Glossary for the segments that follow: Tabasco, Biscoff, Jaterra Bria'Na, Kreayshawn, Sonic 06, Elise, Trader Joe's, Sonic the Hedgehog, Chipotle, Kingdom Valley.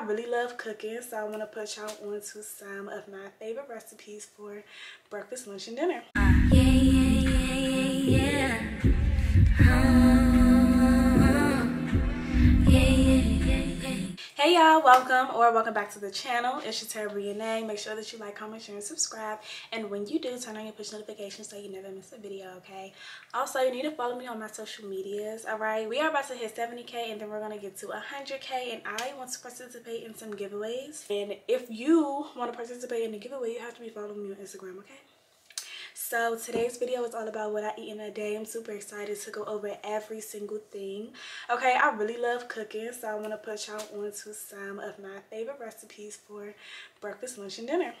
I really love cooking, so I want to put y'all on to some of my favorite recipes for breakfast, lunch, and dinner. Hey y'all, welcome back to the channel. It's Jaterra Bria'Na. Make sure that you like, comment, share, and subscribe. And when you do, turn on your push notifications so you never miss a video, okay? Also, you need to follow me on my social medias, alright? We are about to hit 70K and then we're going to get to 100K. And I want to participate in some giveaways. And if you want to participate in a giveaway, you have to be following me on Instagram, okay? So today's video is all about what I eat in a day. I'm super excited to go over every single thing. Okay, I really love cooking, so I want to put y'all on to some of my favorite recipes for breakfast, lunch, and dinner.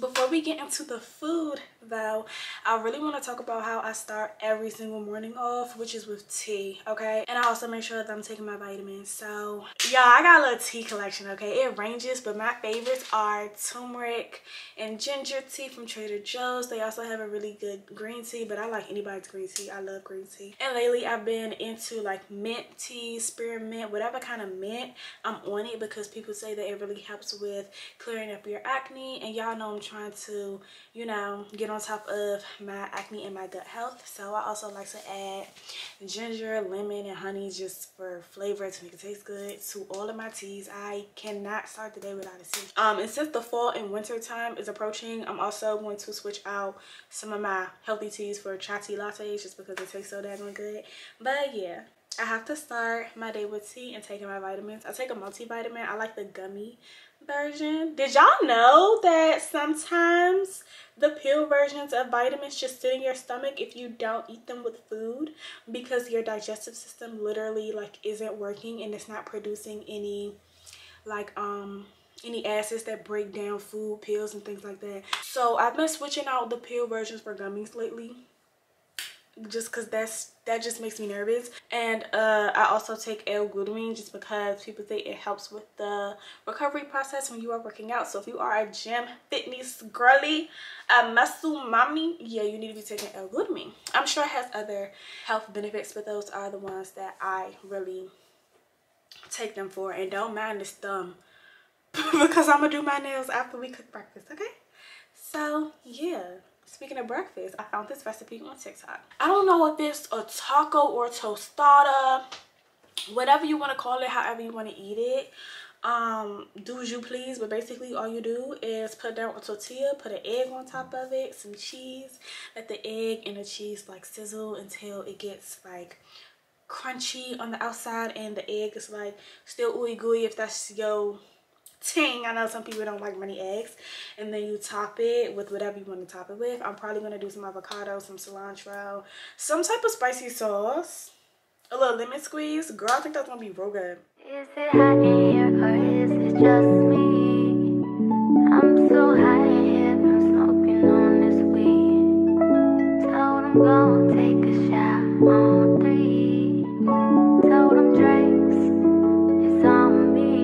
Before we get into the food, though, I really want to talk about how I start every single morning off, which is with tea, okay? And I also make sure that I'm taking my vitamins. So, y'all, I got a little tea collection, okay? It ranges, but my favorites are turmeric and ginger tea from Trader Joe's. They also have a really good green tea, but I like anybody's green tea. I love green tea. And lately, I've been into, like, mint tea, spearmint, whatever kind of mint, I'm on it because people say that it really helps with clearing up your acne, and y'all know I'm trying to, you know, get on top of my acne and my gut health. So I also like to add ginger, lemon, and honey just for flavor to make it taste good to all of my teas. I cannot start the day without a tea. And since the fall and winter time is approaching, I'm also going to switch out some of my healthy teas for chai tea lattes just because it tastes so damn good. But yeah, I have to start my day with tea and taking my vitamins. I take a multivitamin. I like the gummy version. Did y'all know that sometimes the pill versions of vitamins just sit in your stomach if you don't eat them with food because your digestive system literally like isn't working and it's not producing any like any acids that break down food, pills, and things like that. So I've been switching out the pill versions for gummies lately, just because that just makes me nervous. And I also take L-glutamine just because people say it helps with the recovery process when you are working out. So if you are a gym fitness girly, a muscle mommy, yeah, you need to be taking L-glutamine. I'm sure it has other health benefits, but those are the ones that I really take them for. And don't mind this thumb because I'm gonna do my nails after we cook breakfast, okay? So yeah. Speaking of breakfast, I found this recipe on TikTok. I don't know if it's a taco or tostada, whatever you want to call it, however you want to eat it. Do as you please, but basically all you do is put down a tortilla, put an egg on top of it, some cheese, let the egg and the cheese like sizzle until it gets like crunchy on the outside and the egg is like still ooey gooey if that's your ting. I know some people don't like many eggs. And then you top it with whatever you want to top it with. I'm probably going to do some avocado, some cilantro, some type of spicy sauce, a little lemon squeeze. Girl, I think that's going to be real good. Is it hot in here or is it just me? I'm so hot in here, I'm smoking on this weed. Told I'm going to take a shot on three. Told I'm drinks, it's on me.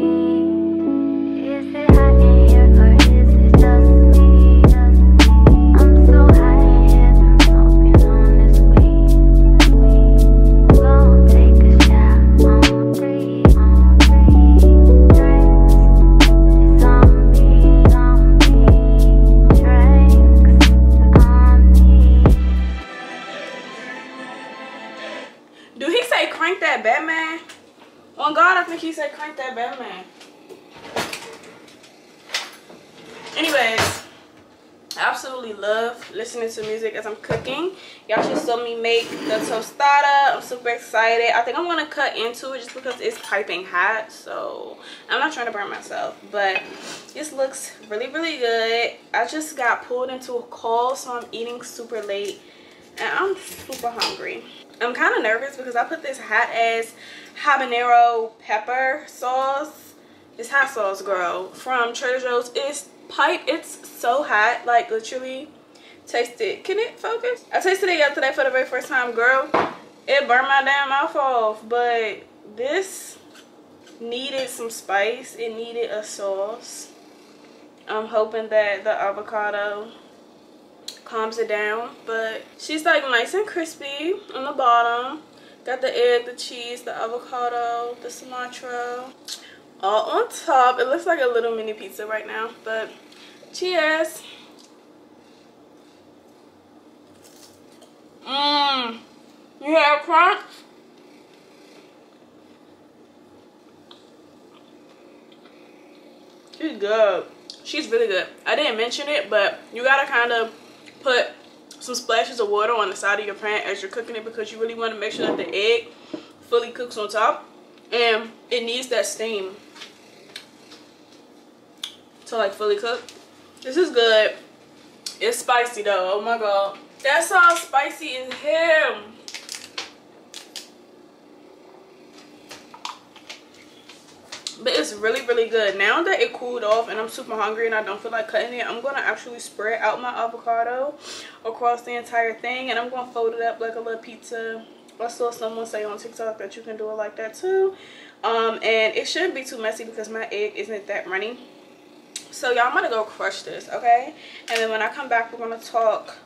Listening to music as I'm cooking. Y'all just saw me make the tostada. I'm super excited. I think I'm gonna cut into it just because it's piping hot, so I'm not trying to burn myself, but this looks really good. I just got pulled into a call, so I'm eating super late and I'm super hungry. I'm kind of nervous because I put this hot ass habanero pepper sauce. It's hot sauce, girl, from Trader Joe's. It's pipe. It's so hot, like literally. Tasted, can it focus? I tasted it yesterday for the very first time, girl. It burned my damn mouth off, but this needed some spice. It needed a sauce. I'm hoping that the avocado calms it down, but she's like nice and crispy on the bottom. Got the egg, the cheese, the avocado, the cilantro. all on top. It looks like a little mini pizza right now, but cheers. You hear a crunch? She's good. She's really good. I didn't mention it, but you gotta kind of put some splashes of water on the side of your pan as you're cooking it, because you really want to make sure that the egg fully cooks on top, and it needs that steam to like fully cook. This is good. It's spicy though. Oh my god, that sauce spicy is him. But it's really, really good. Now that it cooled off and I'm super hungry and I don't feel like cutting it, I'm going to actually spread out my avocado across the entire thing. And I'm going to fold it up like a little pizza. I saw someone say on TikTok that you can do it like that too. And it shouldn't be too messy because my egg isn't that runny. So y'all, I'm going to go crush this, okay? And then when I come back, we're going to talk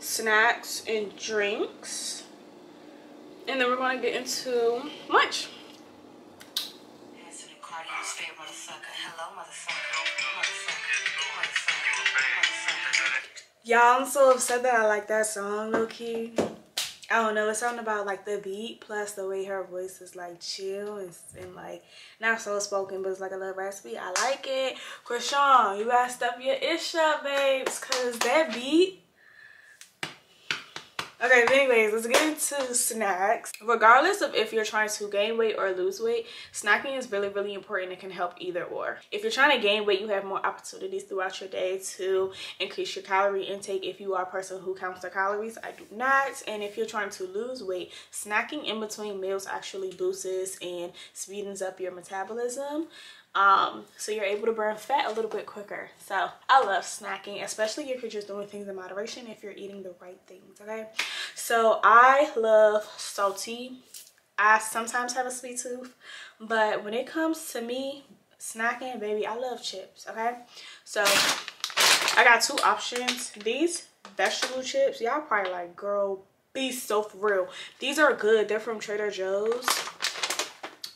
snacks and drinks. And then we're going to get into lunch. Y'all, I'm so upset that I like that song, low-key. I don't know, it's something about like the beat plus the way her voice is like chill and like not so spoken, but it's like a little raspy. I like it. Kreayshawn, you gotta step your ish up, babes, cause that beat. Okay, but anyways, let's get into snacks. Regardless of if you're trying to gain weight or lose weight, snacking is really, really important. It can help either or. If you're trying to gain weight, you have more opportunities throughout your day to increase your calorie intake if you are a person who counts their calories. I do not. And if you're trying to lose weight, snacking in between meals actually boosts and speeds up your metabolism. So you're able to burn fat a little bit quicker. So I love snacking, especially if you're just doing things in moderation, if you're eating the right things, okay? So I love salty. I sometimes have a sweet tooth, but when it comes to me snacking, baby, I love chips, okay? So I got two options. These vegetable chips, y'all probably like, girl, be so for real. These are good. They're from Trader Joe's.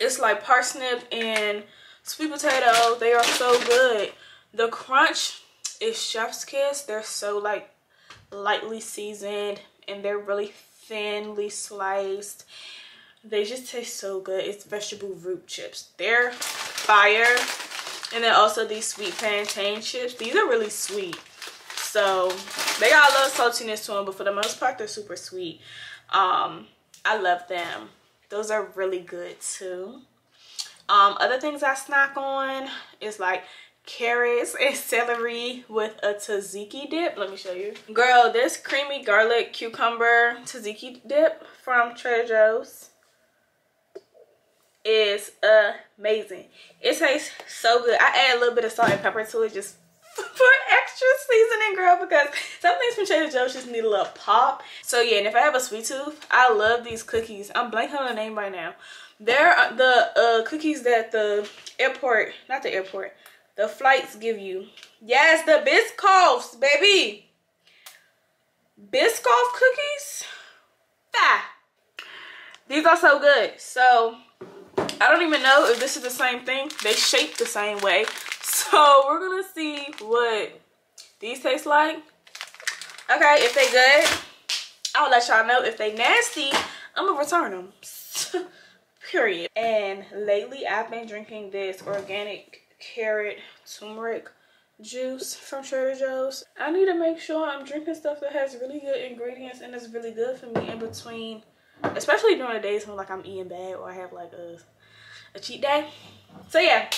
It's like parsnip and sweet potato. They are so good. The crunch is chef's kiss. They're so like lightly seasoned and they're really thinly sliced. They just taste so good. It's vegetable root chips. They're fire. And then also these sweet plantain chips. These are really sweet. So they got a little saltiness to them, but for the most part they're super sweet. I love them. Those are really good too. Other things I snack on is like carrots and celery with a tzatziki dip. Let me show you. Girl, this creamy garlic cucumber tzatziki dip from Trader Joe's is amazing. It tastes so good. I add a little bit of salt and pepper to it just for extra seasoning, girl, because some things from Trader Joe's just need a little pop. So yeah, and if I have a sweet tooth, I love these cookies. I'm blanking on the name right now. They're the cookies that the airport, not the airport, the flights give you. Yes, the Biscoffs, baby. Biscoff cookies? Ah. These are so good. So, I don't even know if this is the same thing. They shape the same way. So, we're going to see what these taste like. Okay, if they good, I'll let y'all know. If they nasty, I'm going to return them. Period. And lately I've been drinking this organic carrot turmeric juice from Trader Joe's. I need to make sure I'm drinking stuff that has really good ingredients and is really good for me in between, especially during the days when like I'm eating bad or I have like a cheat day. So yeah,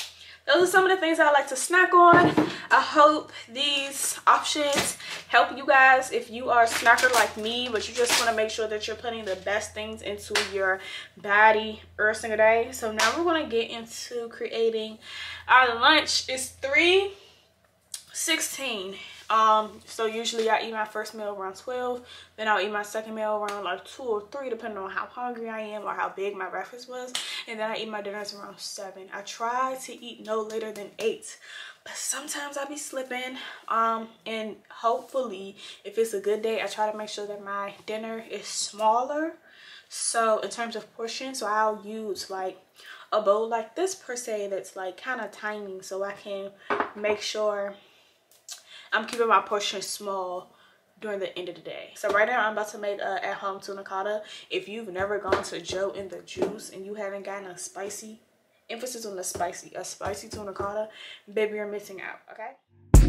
those are some of the things I like to snack on. I hope these options help you guys if you are a snacker like me, but you just want to make sure that you're putting the best things into your body every single day. So now we're going to get into creating our lunch. It's 3:16. So usually I eat my first meal around 12, then I'll eat my second meal around like 2 or 3, depending on how hungry I am or how big my breakfast was, and then I eat my dinners around 7. I try to eat no later than 8, but sometimes I be slipping. And hopefully if it's a good day, I try to make sure that my dinner is smaller, so in terms of portion, so I'll use like a bowl like this per se that's like kind of tiny, so I can make sure I'm keeping my portion small during the end of the day. So right now I'm about to make a at-home tuna cotta. If you've never gone to Joe in the Juice and you haven't gotten a spicy, emphasis on the spicy, a spicy tuna cotta, baby, you're missing out, okay?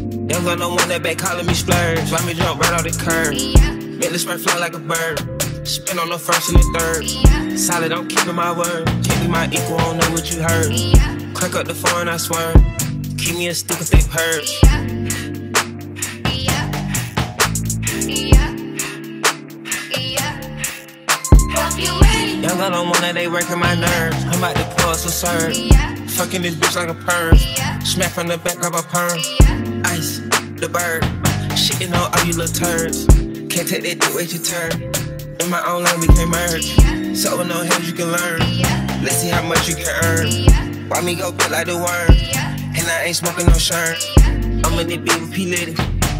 Young girl don't want that back calling me splurge. Let me jump right out the curb. Yeah. Make this bird fly like a bird. Spin on the first and the third. Yeah. Solid, I'm keeping my word. Can't be my equal, I don't know what you heard. Yeah. Crack up the phone, I swear. Keep me a stick if they purge. Yeah. Young, I don't want it, they working my nerves. I'm about to pull us a serve. Yeah. Fucking this bitch like a perm. Yeah. Smack from the back of a perm. Yeah. Ice, the bird. Shitting on all you little turds. Can't take that dick, wait your turn. In my own lane, we can't merge. Yeah. So with no hands, you can learn. Yeah. Let's see how much you can earn. Yeah. Why me go big like the worm? Yeah. And I ain't smoking no shirt. Yeah. I'm in the big with P. Litty.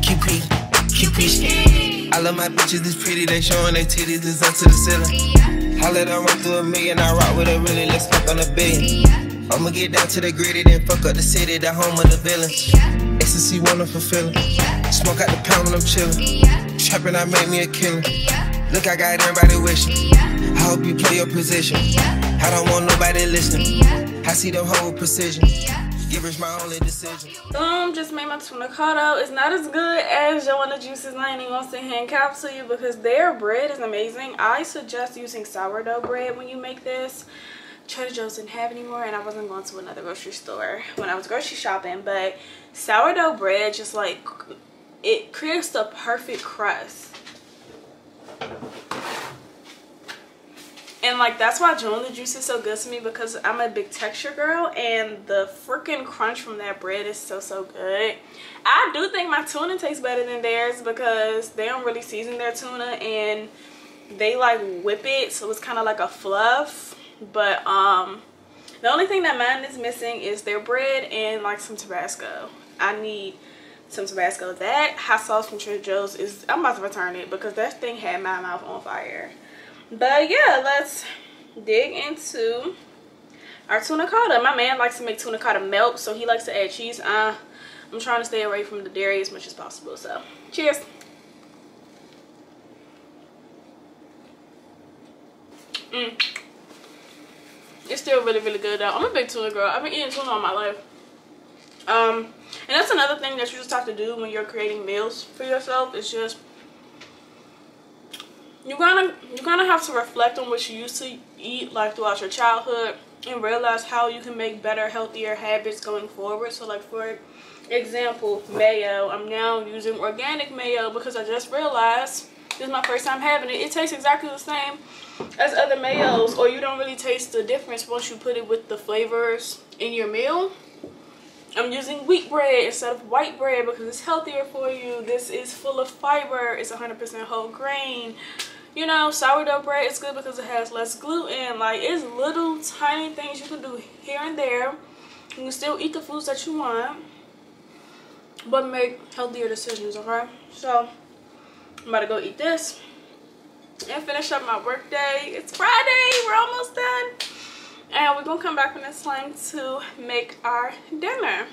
QP, QP. I love my bitches, this pretty. They showing their titties, it's up to the ceiling. Yeah. Holla, I run through a million, I rock with a really, let's fuck on a billion. Yeah. I'ma get down to the gritty, then fuck up the city, the home of the villains. Yeah. Ecstasy, wonderful feeling. Yeah. Smoke out the pound when I'm chillin'. Yeah. Trappin', I made me a killer. Yeah. Look, I got everybody wishing. Yeah. I hope you play your position. Yeah. I don't want nobody listening. Yeah. I see them whole precision. Yeah. My only decision. Just made my tuna cotta. It's not as good as Joe and the Juice's. I ain't even gonna sit here and cap to you because their bread is amazing. I suggest using sourdough bread when you make this. Trader Joe's didn't have any more, and I wasn't going to another grocery store when I was grocery shopping, but sourdough bread just like it creates the perfect crust. And like that's why Joe & the Juice is so good to me, because I'm a big texture girl and the freaking crunch from that bread is so good. I do think my tuna tastes better than theirs because they don't really season their tuna and they like whip it, so it's kind of like a fluff. But the only thing that mine is missing is their bread and like some Tabasco. I need some Tabasco. That hot sauce from Trader Joe's is, I'm about to return it because that thing had my mouth on fire. But yeah, let's dig into our tuna cotta. My man likes to make tuna cotta melt, so he likes to add cheese. I'm trying to stay away from the dairy as much as possible, so cheers. It's still really good though. I'm a big tuna girl. I've been eating tuna all my life. And that's another thing that you just have to do when you're creating meals for yourself. It's just you're gonna have to reflect on what you used to eat like throughout your childhood and realize how you can make better, healthier habits going forward. So like for example, mayo. I'm now using organic mayo because I just realized this is my first time having it. It tastes exactly the same as other mayos, or you don't really taste the difference once you put it with the flavors in your meal. I'm using wheat bread instead of white bread because it's healthier for you. This is full of fiber. It's 100% whole grain. You know, sourdough bread is good because it has less gluten. Like, it's little tiny things you can do here and there. You can still eat the foods that you want, but make healthier decisions, okay? So, I'm about to go eat this and finish up my work day. It's Friday. We're almost done. And we're going to come back when it's time to make our dinner.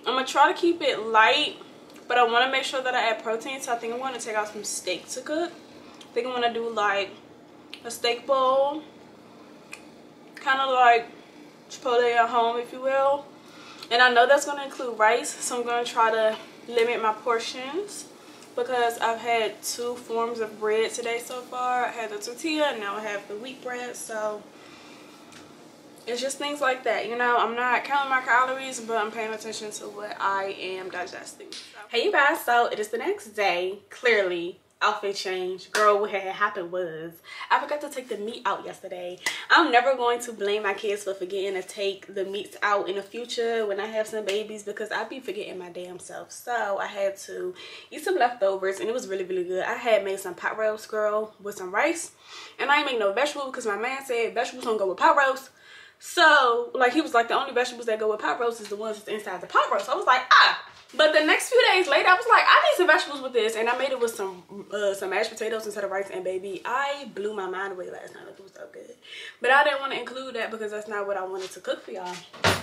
I'm going to try to keep it light, but I want to make sure that I add protein. So, I think I'm going to take out some steak to cook. I think I'm gonna do like a steak bowl, kind of like Chipotle at home, if you will. And I know that's gonna include rice, so I'm gonna try to limit my portions because I've had two forms of bread today so far. I had the tortilla and now I have the wheat bread, so it's just things like that, you know. I'm not counting my calories, but I'm paying attention to what I am digesting. So. Hey you guys, so it is the next day, clearly. Outfit change. Girl, what had happened was I forgot to take the meat out yesterday. I'm never going to blame my kids for forgetting to take the meats out in the future when I have some babies, because I be forgetting my damn self. So I had to eat some leftovers and it was really good. I had made some pot roast, girl, with some rice, and I ain't make no vegetable because my man said vegetables don't go with pot roast. So, like, he was like, the only vegetables that go with pot roast is the ones that's inside the pot roast. I was like, ah. But the next few days later, I was like, I need some vegetables with this. And I made it with some mashed potatoes instead of rice. And, baby, I blew my mind away last night. Like, it was so good. But I didn't want to include that because that's not what I wanted to cook for y'all.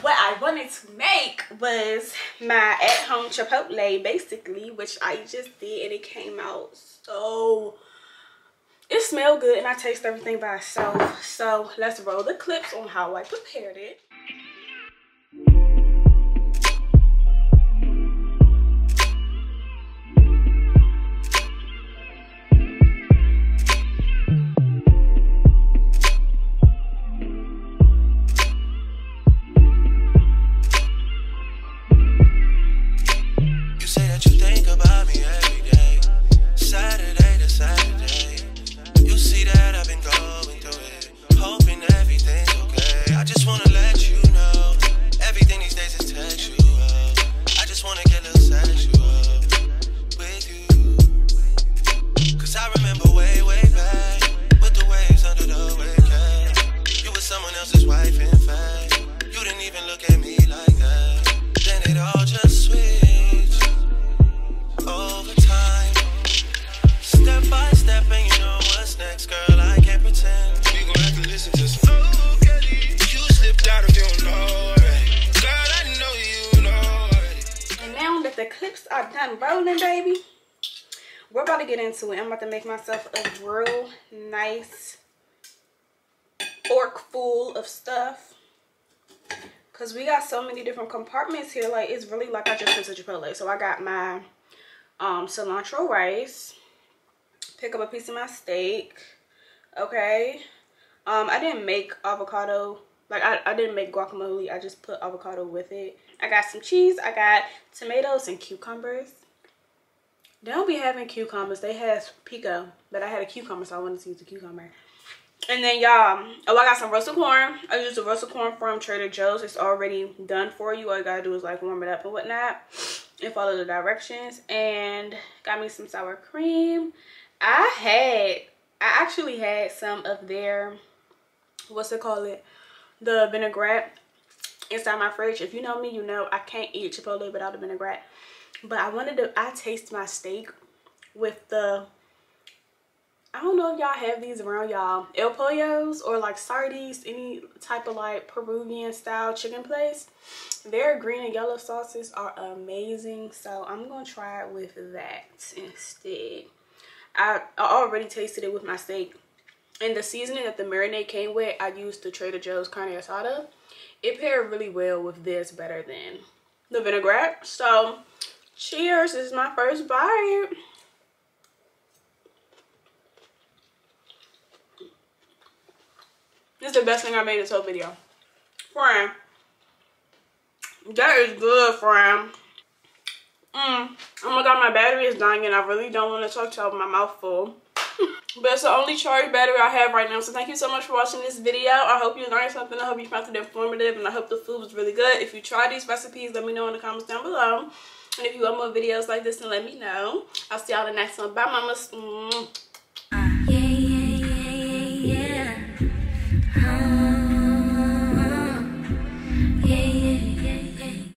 What I wanted to make was my at-home Chipotle, basically, which I just did. And it came out so... It smelled good, and I taste everything by itself. So let's roll the clips on how I prepared it. You say that you think about me every day, Saturday to Saturday. You see that I've been going through it, hoping everything's okay. I just wanna let you know, everything these days is textual. I just wanna get a little sexual with you. Cause I remember way, way back, with the waves under the wake up. You were someone else's wife, in fact. You didn't even look at me like that. Then it all just switched over time. Step by step, and you know what's next, girl. I can't pretend. We gon' have to listen to some. Oh, Kelly, you slipped out if you don't know it. Girl, I know you know it. And now that the clips are done rolling, baby, we're about to get into it. I'm about to make myself a real nice fork full of stuff. Because we got so many different compartments here. Like, it's really like I just went to Chipotle. So I got my cilantro rice. Pick up a piece of my steak. Okay. I didn't make avocado. Like, I didn't make guacamole. I just put avocado with it. I got some cheese. I got tomatoes and cucumbers. They don't be having cucumbers. They have pico. But I had a cucumber, so I wanted to use a cucumber. And then, y'all. Oh, I got some roasted corn. I used the roasted corn from Trader Joe's. It's already done for you. All you gotta do is, like, warm it up and whatnot. And follow the directions. And got me some sour cream. I actually had some of their, the vinaigrette inside my fridge. If you know me, you know I can't eat Chipotle without the vinaigrette. But I wanted to, I taste my steak with the, I don't know if y'all have these around y'all, El Pollo's or like Sardi's, any type of like Peruvian style chicken place. Their green and yellow sauces are amazing. So I'm going to try it with that instead. I already tasted it with my steak, and the seasoning that the marinade came with, I used the Trader Joe's carne asada. It paired really well with this, better than the vinaigrette. So cheers. This is my first bite. This is the best thing I made this whole video. Friend, that is good, friend. Oh my god, my battery is dying and I really don't want to talk to y'all with my mouth full. But it's the only charged battery I have right now. So thank you so much for watching this video. I hope you learned something. I hope you found it informative, and I hope the food was really good. If you try these recipes, let me know in the comments down below. And if you want more videos like this, then let me know. I'll see y'all in the next one. Bye, mamas.